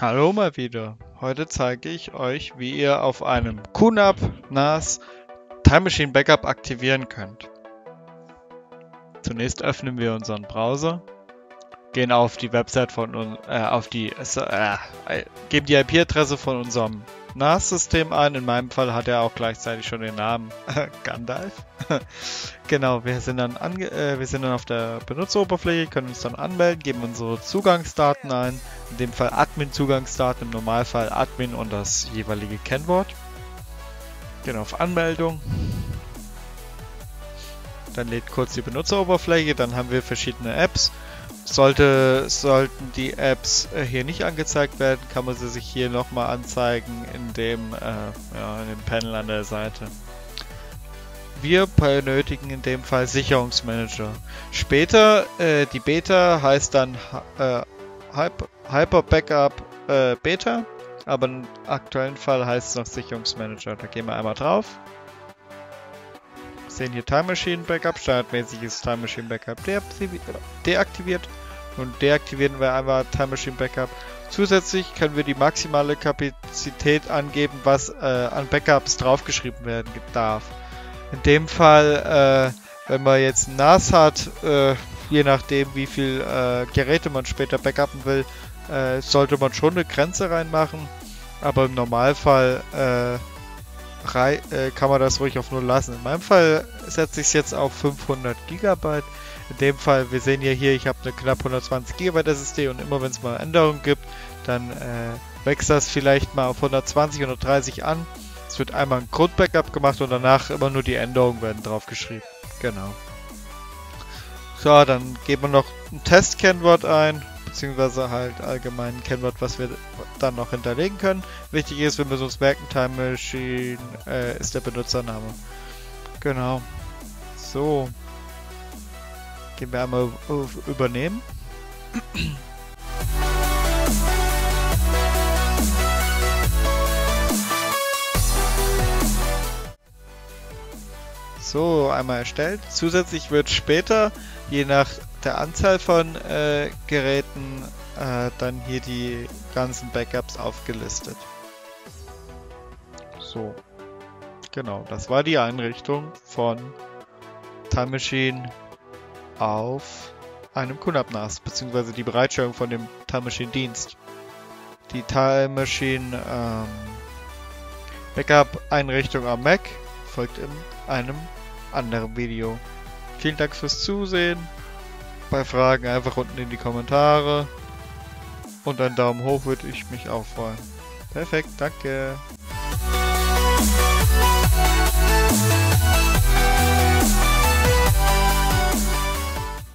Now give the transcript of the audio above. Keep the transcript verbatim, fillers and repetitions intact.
Hallo mal wieder. Heute zeige ich euch, wie ihr auf einem Q NAP N A S TimeMachine Backup aktivieren könnt. Zunächst öffnen wir unseren Browser, gehen auf die Website von äh, auf die äh, geben die I P-Adresse von unserem N A S-System ein. In meinem Fall hat er auch gleichzeitig schon den Namen Gandalf. Genau, wir sind dann ange äh, wir sind dann auf der Benutzeroberfläche, können uns dann anmelden, geben unsere Zugangsdaten ein, in dem Fall Admin-Zugangsdaten, im Normalfall Admin und das jeweilige Kennwort. Gehen auf Anmeldung. Dann lädt kurz die Benutzeroberfläche, dann haben wir verschiedene Apps. Sollte, sollten die Apps hier nicht angezeigt werden, kann man sie sich hier nochmal anzeigen in dem, äh, ja, in dem Panel an der Seite. Wir benötigen in dem Fall Sicherungsmanager. Später, äh, die Beta heißt dann äh, Hyper Backup äh, Beta, aber im aktuellen Fall heißt es noch Sicherungsmanager. Da gehen wir einmal drauf. Wir sehen hier TimeMachine Backup, standardmäßig ist TimeMachine Backup deaktiviert und deaktivieren wir einmal TimeMachine Backup. Zusätzlich können wir die maximale Kapazität angeben, was äh, an Backups draufgeschrieben werden darf. In dem Fall, äh, wenn man jetzt ein N A S hat, äh, je nachdem wie viel äh, Geräte man später backuppen will, äh, sollte man schon eine Grenze reinmachen, aber im Normalfall äh, kann man das ruhig auf null lassen. In meinem Fall setze ich es jetzt auf fünfhundert Gigabyte. In dem Fall, wir sehen ja hier, ich habe eine knapp hundertzwanzig Gigabyte S S D und immer wenn es mal Änderungen gibt, dann äh, wächst das vielleicht mal auf hundertzwanzig, hundertdreißig an. Es wird einmal ein Grundbackup gemacht und danach immer nur die Änderungen werden drauf geschrieben. Genau. So, dann geben wir noch ein Testkennwort ein, beziehungsweise halt allgemein ein Kennwort, was wir dann noch hinterlegen können. Wichtig ist, wir müssen uns merken, TimeMachine äh, ist der Benutzername. Genau. So. Gehen wir einmal auf Übernehmen. So, einmal erstellt. Zusätzlich wird später, je nach der Anzahl von äh, Geräten, äh, dann hier die ganzen Backups aufgelistet. So, genau, das war die Einrichtung von TimeMachine auf einem Q NAP N A S, beziehungsweise die Bereitstellung von dem TimeMachine Dienst. Die TimeMachine ähm, Backup Einrichtung am Mac folgt in einem anderen Video. Vielen Dank fürs Zusehen. Bei Fragen einfach unten in die Kommentare und einen Daumen hoch würde ich mich auch freuen. Perfekt, danke.